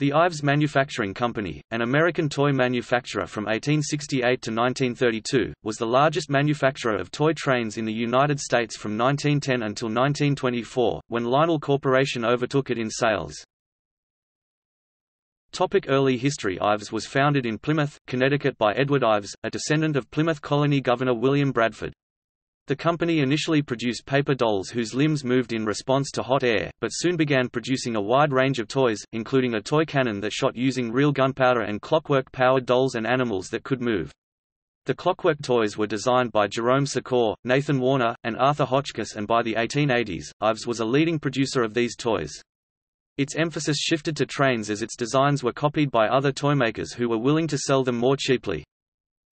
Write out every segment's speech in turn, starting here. The Ives Manufacturing Company, an American toy manufacturer from 1868 to 1932, was the largest manufacturer of toy trains in the United States from 1910 until 1924, when Lionel Corporation overtook it in sales. Early history. Ives was founded in Plymouth, Connecticut by Edward Ives, a descendant of Plymouth Colony Governor William Bradford. The company initially produced paper dolls whose limbs moved in response to hot air, but soon began producing a wide range of toys, including a toy cannon that shot using real gunpowder and clockwork-powered dolls and animals that could move. The clockwork toys were designed by Jerome Secor, Nathan Warner, and Arthur Hotchkiss, and by the 1880s, Ives was a leading producer of these toys. Its emphasis shifted to trains as its designs were copied by other toymakers who were willing to sell them more cheaply.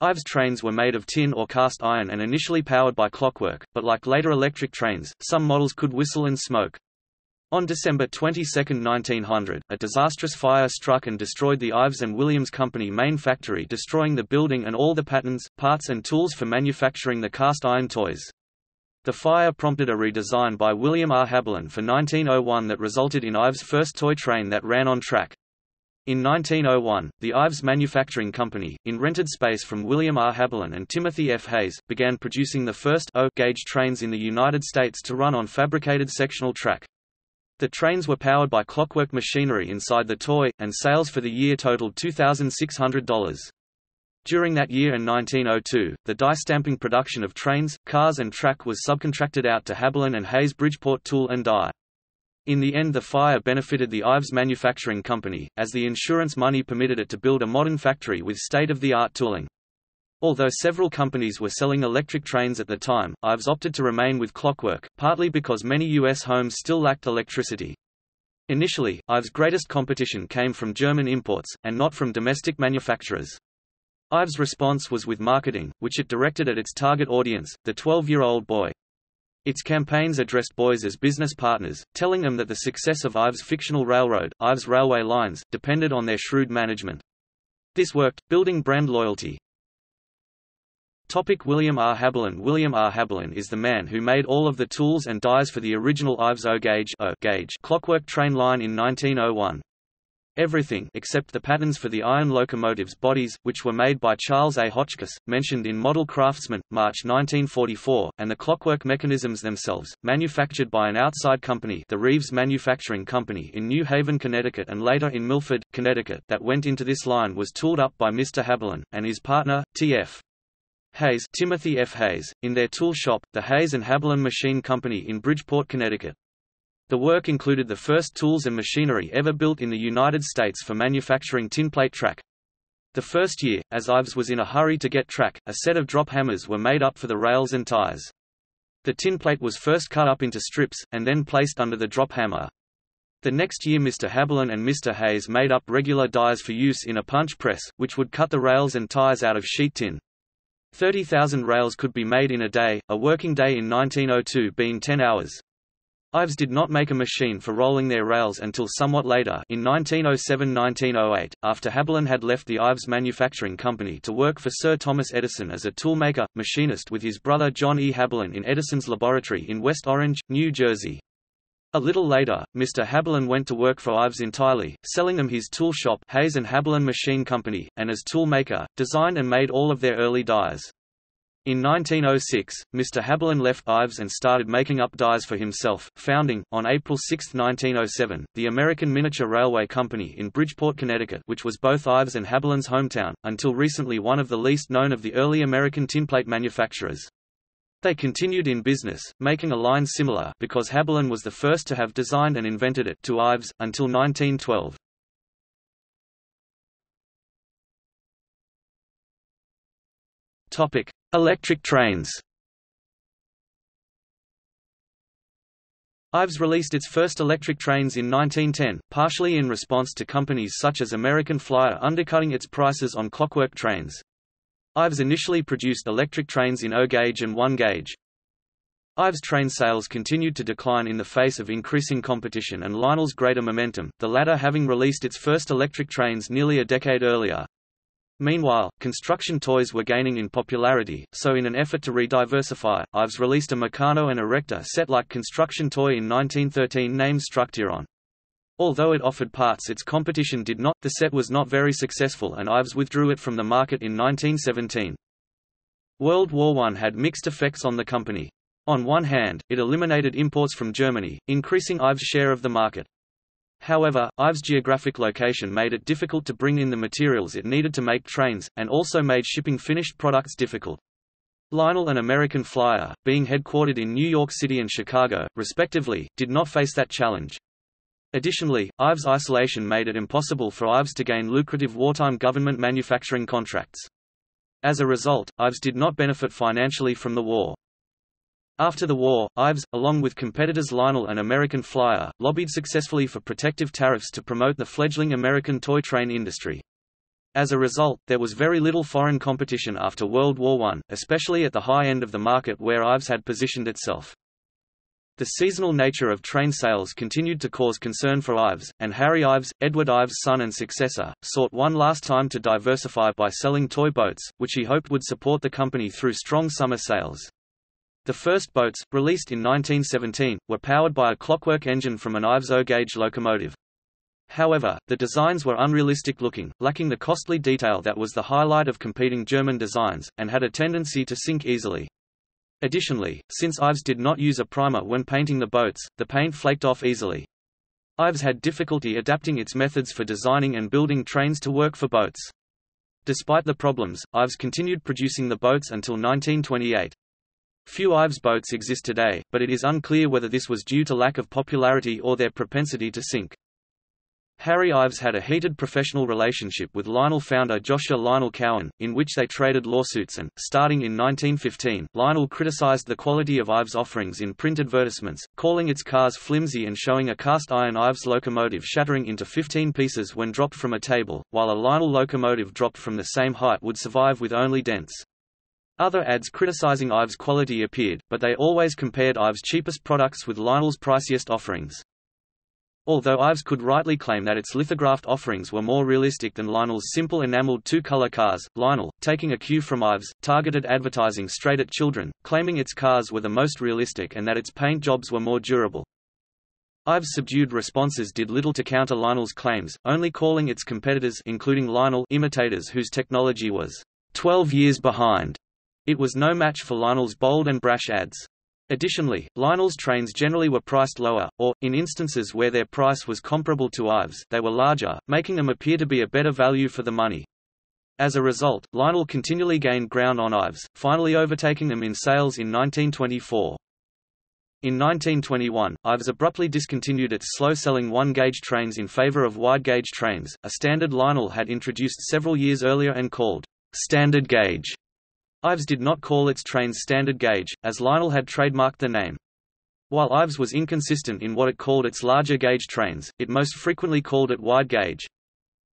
Ives trains were made of tin or cast iron and initially powered by clockwork, but like later electric trains, some models could whistle and smoke. On December 22, 1900, a disastrous fire struck and destroyed the Ives and Williams Company main factory, destroying the building and all the patterns, parts and tools for manufacturing the cast iron toys. The fire prompted a redesign by William R. Haberlin for 1901 that resulted in Ives' first toy train that ran on track. In 1901, the Ives Manufacturing Company, in rented space from William R. Haberlin and Timothy F. Hayes, began producing the first O gauge trains in the United States to run on fabricated sectional track. The trains were powered by clockwork machinery inside the toy, and sales for the year totaled $2,600. During that year and 1902, the die stamping production of trains, cars and track was subcontracted out to Haberlin and Hayes Bridgeport Tool and Die. In the end, the fire benefited the Ives Manufacturing Company, as the insurance money permitted it to build a modern factory with state-of-the-art tooling. Although several companies were selling electric trains at the time, Ives opted to remain with clockwork, partly because many U.S. homes still lacked electricity. Initially, Ives' greatest competition came from German imports, and not from domestic manufacturers. Ives' response was with marketing, which it directed at its target audience, the 12-year-old boy. Its campaigns addressed boys as business partners, telling them that the success of Ives' fictional railroad, Ives Railway Lines, depended on their shrewd management. This worked, building brand loyalty. William R. Haberlin. William R. Haberlin is the man who made all of the tools and dies for the original Ives O gauge clockwork train line in 1901. Everything except the patterns for the iron locomotive's bodies, which were made by Charles A. Hotchkiss, mentioned in Model Craftsman, March 1944, and the clockwork mechanisms themselves, manufactured by an outside company, the Reeves Manufacturing Company in New Haven, Connecticut, and later in Milford, Connecticut, that went into this line, was tooled up by Mr. Haberlin and his partner, T.F. Hayes, Timothy F. Hayes, in their tool shop, the Hayes and Haberlin Machine Company in Bridgeport, Connecticut. The work included the first tools and machinery ever built in the United States for manufacturing tinplate track. The first year, as Ives was in a hurry to get track, a set of drop hammers were made up for the rails and ties. The tinplate was first cut up into strips, and then placed under the drop hammer. The next year Mr. Haberlin and Mr. Hayes made up regular dies for use in a punch press, which would cut the rails and ties out of sheet tin. 30,000 rails could be made in a day, a working day in 1902 being 10 hours. Ives did not make a machine for rolling their rails until somewhat later, in 1907–1908, after Haberlin had left the Ives Manufacturing Company to work for Sir Thomas Edison as a toolmaker, machinist with his brother John E. Haberlin in Edison's laboratory in West Orange, New Jersey. A little later, Mr. Haberlin went to work for Ives entirely, selling them his tool shop, Hayes and Haberlin Machine Company, and as toolmaker, designed and made all of their early dies. In 1906, Mr. Haberlin left Ives and started making up dies for himself, founding, on April 6, 1907, the American Miniature Railway Company in Bridgeport, Connecticut, which was both Ives and Haberlin's hometown, until recently one of the least known of the early American tinplate manufacturers. They continued in business, making a line similar, because Haberlin was the first to have designed and invented it, to Ives, until 1912. Electric trains. Ives released its first electric trains in 1910, partially in response to companies such as American Flyer undercutting its prices on clockwork trains. Ives initially produced electric trains in O gauge and 1 gauge. Ives' train sales continued to decline in the face of increasing competition and Lionel's greater momentum, the latter having released its first electric trains nearly a decade earlier. Meanwhile, construction toys were gaining in popularity, so in an effort to re-diversify, Ives released a Meccano and Erector set-like construction toy in 1913 named Structiron. Although it offered parts its competition did not, the set was not very successful and Ives withdrew it from the market in 1917. World War I had mixed effects on the company. On one hand, it eliminated imports from Germany, increasing Ives' share of the market. However, Ives' geographic location made it difficult to bring in the materials it needed to make trains, and also made shipping finished products difficult. Lionel and American Flyer, being headquartered in New York City and Chicago, respectively, did not face that challenge. Additionally, Ives' isolation made it impossible for Ives to gain lucrative wartime government manufacturing contracts. As a result, Ives did not benefit financially from the war. After the war, Ives, along with competitors Lionel and American Flyer, lobbied successfully for protective tariffs to promote the fledgling American toy train industry. As a result, there was very little foreign competition after World War I, especially at the high end of the market where Ives had positioned itself. The seasonal nature of train sales continued to cause concern for Ives, and Harry Ives, Edward Ives' son and successor, sought one last time to diversify by selling toy boats, which he hoped would support the company through strong summer sales. The first boats, released in 1917, were powered by a clockwork engine from an Ives O gauge locomotive. However, the designs were unrealistic looking, lacking the costly detail that was the highlight of competing German designs, and had a tendency to sink easily. Additionally, since Ives did not use a primer when painting the boats, the paint flaked off easily. Ives had difficulty adapting its methods for designing and building trains to work for boats. Despite the problems, Ives continued producing the boats until 1928. Few Ives boats exist today, but it is unclear whether this was due to lack of popularity or their propensity to sink. Harry Ives had a heated professional relationship with Lionel founder Joshua Lionel Cowan, in which they traded lawsuits and, starting in 1915, Lionel criticized the quality of Ives' offerings in print advertisements, calling its cars flimsy and showing a cast-iron Ives locomotive shattering into 15 pieces when dropped from a table, while a Lionel locomotive dropped from the same height would survive with only dents. Other ads criticizing Ives' quality appeared, but they always compared Ives' cheapest products with Lionel's priciest offerings. Although Ives could rightly claim that its lithographed offerings were more realistic than Lionel's simple enameled two-color cars, Lionel, taking a cue from Ives, targeted advertising straight at children, claiming its cars were the most realistic and that its paint jobs were more durable. Ives' subdued responses did little to counter Lionel's claims, only calling its competitors, including Lionel, imitators whose technology was 12 years behind. It was no match for Lionel's bold and brash ads. Additionally, Lionel's trains generally were priced lower, or, in instances where their price was comparable to Ives, they were larger, making them appear to be a better value for the money. As a result, Lionel continually gained ground on Ives, finally overtaking them in sales in 1924. In 1921, Ives abruptly discontinued its slow-selling one-gauge trains in favor of wide-gauge trains, a standard Lionel had introduced several years earlier and called standard gauge. Ives did not call its trains standard gauge, as Lionel had trademarked the name. While Ives was inconsistent in what it called its larger gauge trains, it most frequently called it wide gauge.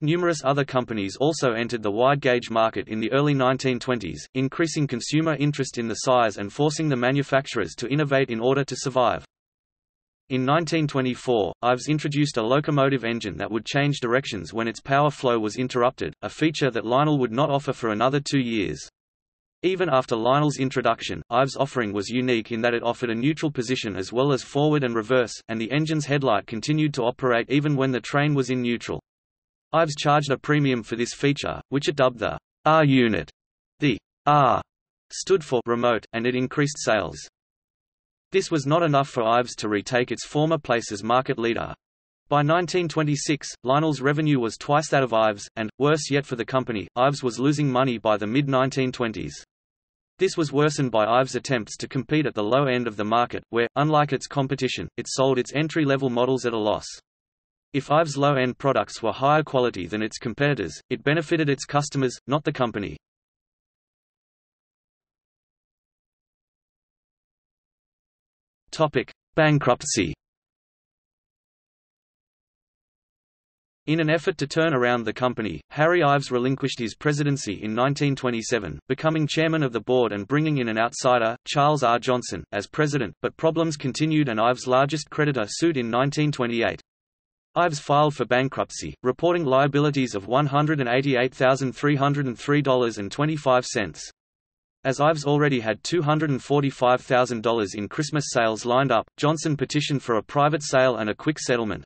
Numerous other companies also entered the wide gauge market in the early 1920s, increasing consumer interest in the size and forcing the manufacturers to innovate in order to survive. In 1924, Ives introduced a locomotive engine that would change directions when its power flow was interrupted, a feature that Lionel would not offer for another 2 years. Even after Lionel's introduction, Ives' offering was unique in that it offered a neutral position as well as forward and reverse, and the engine's headlight continued to operate even when the train was in neutral. Ives charged a premium for this feature, which it dubbed the R unit. The R stood for remote, and it increased sales. This was not enough for Ives to retake its former place as market leader. By 1926, Lionel's revenue was twice that of Ives, and, worse yet for the company, Ives was losing money by the mid-1920s. This was worsened by Ives' attempts to compete at the low end of the market, where, unlike its competition, it sold its entry-level models at a loss. If Ives' low-end products were higher quality than its competitors, it benefited its customers, not the company. Topic: Bankruptcy. In an effort to turn around the company, Harry Ives relinquished his presidency in 1927, becoming chairman of the board and bringing in an outsider, Charles R. Johnson, as president, but problems continued and Ives' largest creditor sued in 1928. Ives filed for bankruptcy, reporting liabilities of $188,303.25. As Ives already had $245,000 in Christmas sales lined up, Johnson petitioned for a private sale and a quick settlement.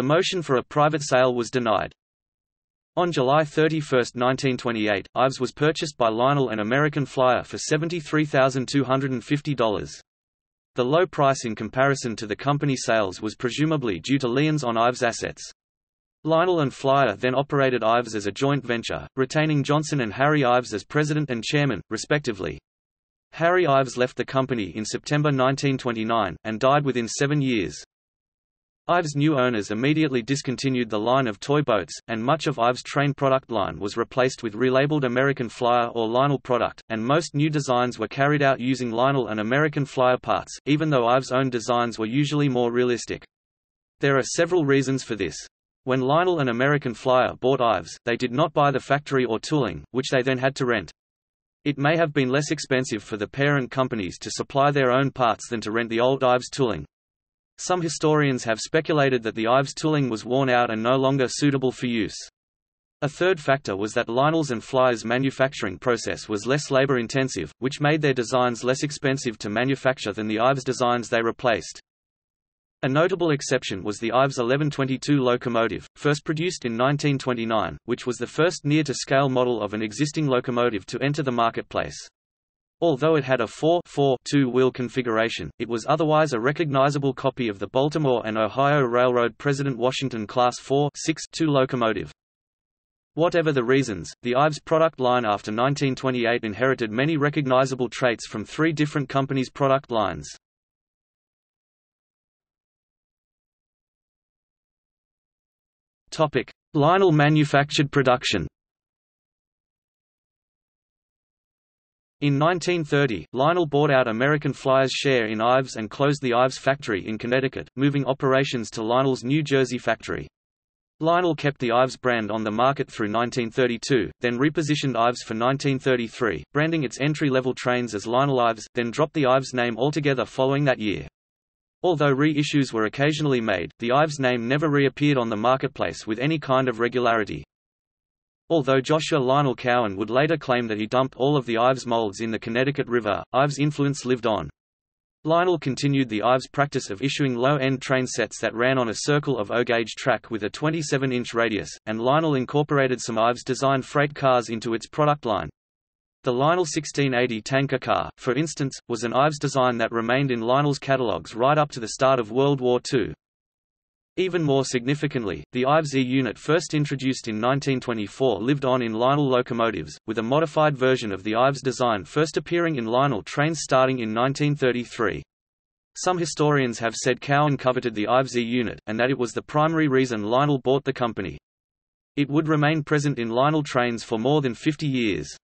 The motion for a private sale was denied. On July 31, 1928, Ives was purchased by Lionel and American Flyer for $73,250. The low price in comparison to the company sales was presumably due to liens on Ives' assets. Lionel and Flyer then operated Ives as a joint venture, retaining Johnson and Harry Ives as president and chairman, respectively. Harry Ives left the company in September 1929, and died within 7 years. Ives' new owners immediately discontinued the line of toy boats, and much of Ives' train product line was replaced with relabeled American Flyer or Lionel product, and most new designs were carried out using Lionel and American Flyer parts, even though Ives' own designs were usually more realistic. There are several reasons for this. When Lionel and American Flyer bought Ives, they did not buy the factory or tooling, which they then had to rent. It may have been less expensive for the parent companies to supply their own parts than to rent the old Ives tooling. Some historians have speculated that the Ives tooling was worn out and no longer suitable for use. A third factor was that Lionel's and Flyer's manufacturing process was less labor-intensive, which made their designs less expensive to manufacture than the Ives designs they replaced. A notable exception was the Ives 1122 locomotive, first produced in 1929, which was the first near-to-scale model of an existing locomotive to enter the marketplace. Although it had a 4-4-2-wheel configuration, it was otherwise a recognizable copy of the Baltimore and Ohio Railroad President Washington Class 4-6-2 locomotive. Whatever the reasons, the Ives product line after 1928 inherited many recognizable traits from 3 different companies' product lines. Lionel manufactured production. In 1930, Lionel bought out American Flyer's share in Ives and closed the Ives factory in Connecticut, moving operations to Lionel's New Jersey factory. Lionel kept the Ives brand on the market through 1932, then repositioned Ives for 1933, branding its entry-level trains as Lionel Ives, then dropped the Ives name altogether following that year. Although reissues were occasionally made, the Ives name never reappeared on the marketplace with any kind of regularity. Although Joshua Lionel Cowan would later claim that he dumped all of the Ives molds in the Connecticut River, Ives' influence lived on. Lionel continued the Ives practice of issuing low-end train sets that ran on a circle of O gauge track with a 27-inch radius, and Lionel incorporated some Ives-designed freight cars into its product line. The Lionel 1680 tanker car, for instance, was an Ives design that remained in Lionel's catalogues right up to the start of World War II. Even more significantly, the Ives E unit first introduced in 1924 lived on in Lionel locomotives, with a modified version of the Ives design first appearing in Lionel trains starting in 1933. Some historians have said Cowan coveted the Ives E unit, and that it was the primary reason Lionel bought the company. It would remain present in Lionel trains for more than 50 years.